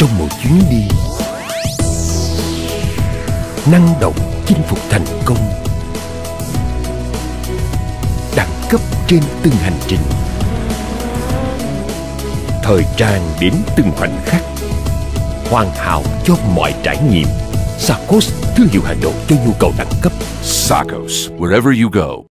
trong một chuyến đi năng động, chinh phục thành công, đẳng cấp trên từng hành trình, thời trang đến từng khoảnh khắc, hoàn hảo cho mọi trải nghiệm. Sakos, thương hiệu hàng đầu cho nhu cầu đẳng cấp. Sakos, wherever you go.